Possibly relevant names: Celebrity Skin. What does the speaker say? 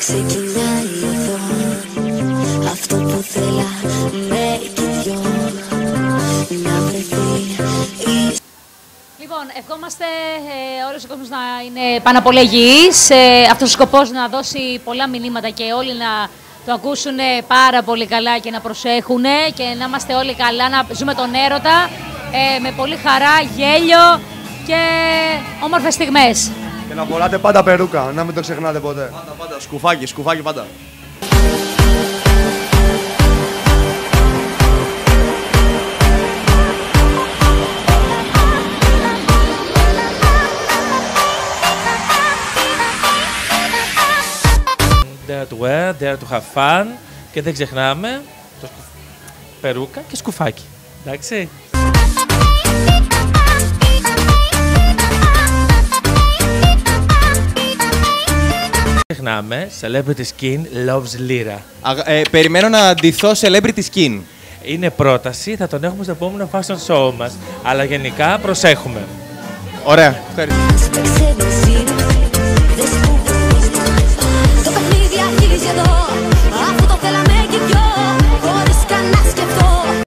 ξεκινάει εδώ. Αυτό που θέλαμε και δυο να βρεθεί. Λοιπόν, ευχόμαστε όλος ο κόσμος να είναι πάνω πολύ υγιής. Αυτός ο σκοπός να δώσει πολλά μηνύματα και όλοι να το ακούσουν πάρα πολύ καλά και να προσέχουν και να είμαστε όλοι καλά, να ζούμε τον έρωτα με πολύ χαρά, γέλιο και όμορφες στιγμές. Και να φοράτε πάντα περούκα, να μην το ξεχνάτε ποτέ. Πάντα, πάντα, σκουφάκι, σκουφάκι πάντα. Dare to wear, dare to have fun και δεν ξεχνάμε το περούκα και σκουφάκι, εντάξει. Ξεχνάμε, Celebrity Skin loves Lira. Περιμένω να αντιθώ Celebrity Skin. Είναι πρόταση, θα τον έχουμε στο επόμενο fashion show μας, αλλά γενικά προσέχουμε. Ωραία, ευχαριστώ.